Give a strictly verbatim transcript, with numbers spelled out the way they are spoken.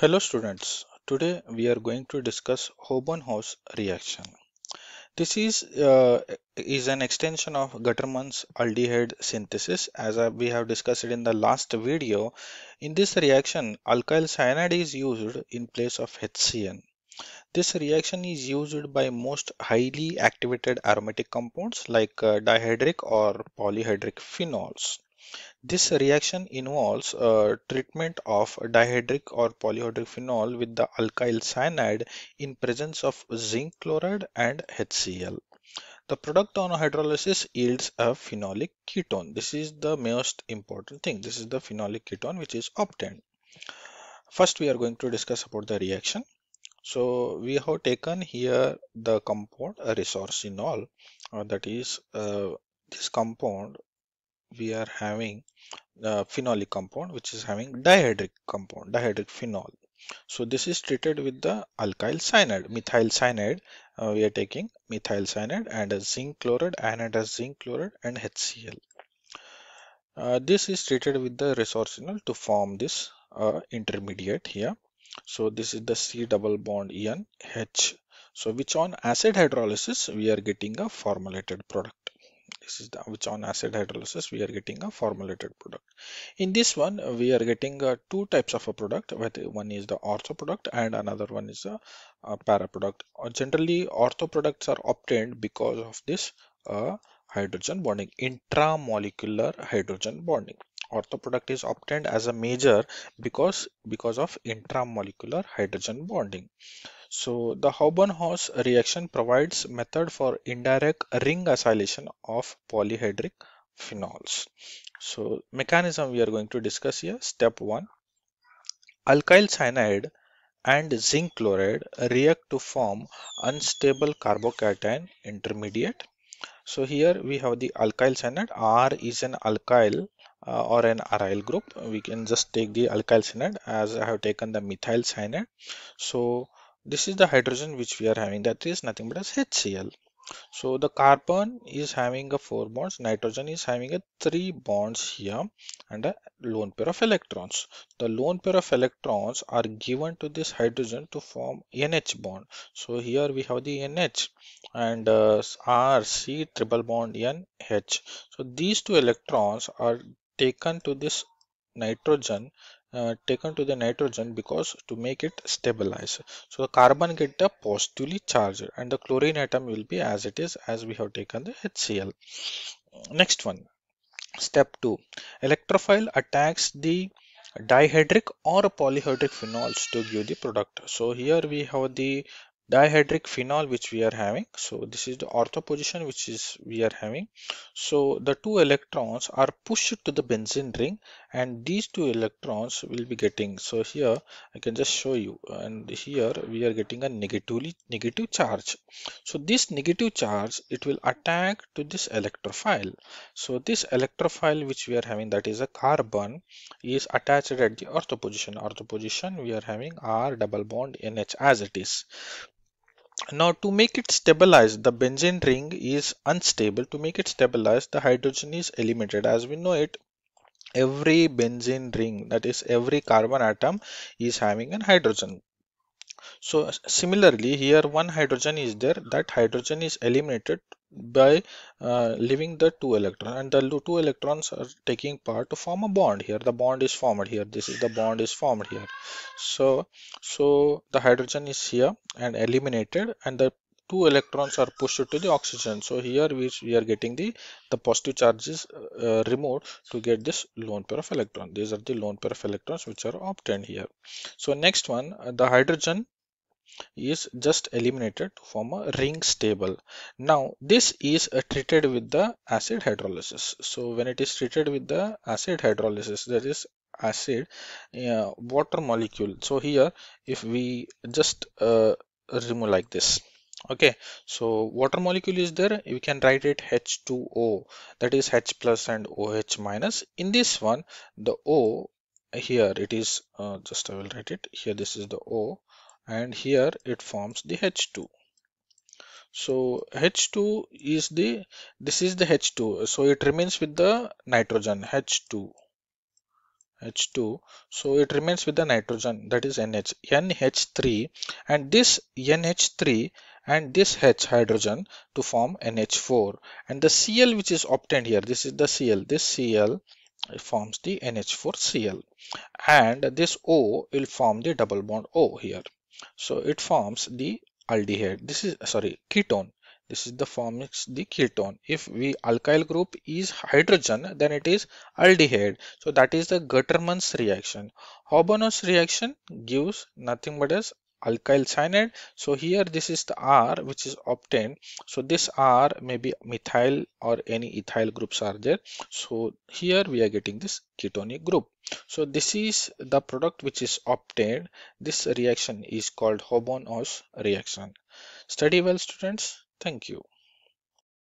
Hello students, today we are going to discuss Houben-Hoesch reaction. This is uh, is an extension of Gattermann's aldehyde synthesis, as we have discussed it in the last video. In this reaction, alkyl cyanide is used in place of H C N. This reaction is used by most highly activated aromatic compounds like uh, dihydric or polyhydric phenols. This reaction involves uh, treatment of dihydric or polyhydric phenol with the alkyl cyanide in presence of zinc chloride and H C l. The product on hydrolysis yields a phenolic ketone. This is the most important thing. This is the phenolic ketone which is obtained. First we are going to discuss about the reaction. So we have taken here the compound uh, resorcinol, uh, that is uh, this compound. We are having uh, phenolic compound which is having dihydric compound, dihydric phenol. So this is treated with the alkyl cyanide, methyl cyanide. Uh, we are taking methyl cyanide and a zinc chloride, anhydrous zinc chloride and H C l. Uh, this is treated with the resorcinol to form this uh, intermediate here. So this is the C double bond En H. So which on acid hydrolysis we are getting a formulated product. This is the which on acid hydrolysis we are getting a formulated product. In this one we are getting uh, two types of a product. One is the ortho product and another one is a, a para product. Uh, generally ortho products are obtained because of this uh, hydrogen bonding, intramolecular hydrogen bonding. Ortho product is obtained as a major because because of intramolecular hydrogen bonding. So the Houben-Hoesch reaction provides method for indirect ring acylation of polyhydric phenols. So mechanism we are going to discuss here. Step one, alkyl cyanide and zinc chloride react to form unstable carbocation intermediate. So here we have the alkyl cyanide. R is an alkyl Uh, or an aryl group. We can just take the alkyl cyanide as I have taken the methyl cyanide. So this is the hydrogen which we are having, that is nothing but as H C l. So the carbon is having a four bonds, nitrogen is having a three bonds here and a lone pair of electrons. The lone pair of electrons are given to this hydrogen to form N H bond. So here we have the N H and uh, R C triple bond N H. So these two electrons are taken to this nitrogen, uh, taken to the nitrogen because to make it stabilize. So the carbon get the positively charged and the chlorine atom will be as it is, as we have taken the H C l. Next one, step two, electrophile attacks the dihydric or polyhydric phenols to give the product. So here we have the dihydric phenol which we are having. So this is the ortho position which is we are having. So the two electrons are pushed to the benzene ring and these two electrons will be getting. So here I can just show you, and here we are getting a negatively negative charge. So this negative charge, it will attack to this electrophile. So this electrophile which we are having, that is a carbon, is attached at the ortho position. Ortho position we are having R double bond N H as it is. Now to make it stabilized, the benzene ring is unstable. To make it stabilized, the hydrogen is eliminated. As we know it, every benzene ring, that is every carbon atom, is having an hydrogen. So similarly here one hydrogen is there, that hydrogen is eliminated by uh, leaving the two electrons, and the two electrons are taking part to form a bond. Here the bond is formed here. This is the bond is formed here. So so the hydrogen is here and eliminated, and the two electrons are pushed to the oxygen. So here we, we are getting the the positive charges uh, removed to get this lone pair of electron. These are the lone pair of electrons which are obtained here. So next one, uh, the hydrogen is just eliminated to form a ring stable. Now this is uh, treated with the acid hydrolysis. So when it is treated with the acid hydrolysis, that is acid uh, water molecule. So here if we just uh, remove like this, okay, so water molecule is there. You can write it H two O, that is H plus and OH minus. In this one the O here it is uh, just I will write it here. This is the O, and here it forms the H two. So H two is the, this is the H two, so it remains with the nitrogen H two H two, so it remains with the nitrogen, that is N H, N H three, and this N H three and this H hydrogen to form N H four, and the Cl which is obtained here, this is the Cl, this Cl forms the N H four Cl, and this O will form the double bond O here, so it forms the aldehyde, this is sorry ketone. This is the form is the ketone. If we alkyl group is hydrogen, then it is aldehyde. So that is the Gattermann's reaction. Houben-Hoesch reaction gives nothing but as alkyl cyanide. So here this is the R which is obtained. So this R may be methyl or any ethyl groups are there. So here we are getting this ketonic group. So this is the product which is obtained. This reaction is called Houben-Hoesch reaction. Study well, students. Thank you.